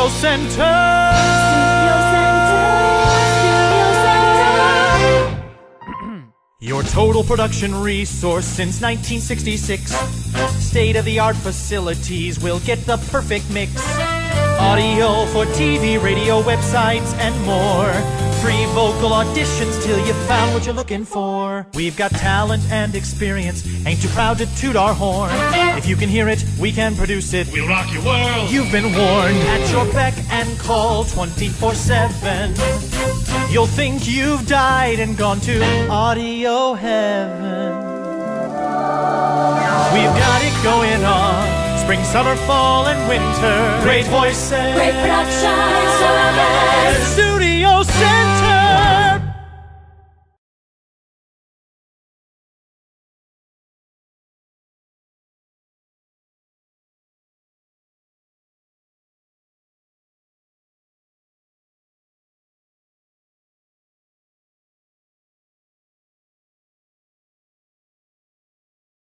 Studio Center. Your total production resource since 1966. State-of-the-art facilities will get the perfect mix. Audio for TV, radio, websites, and more. Free vocal auditions till you found what you're looking for. We've got talent and experience. Ain't too proud to toot our horn. If you can hear it, we can produce it. We'll rock your world. You've been warned. At your beck and call 24/7. You'll think you've died and gone to audio heaven. We've got it going on. Spring, summer, fall, and winter. Great voices, great production, Studio Center.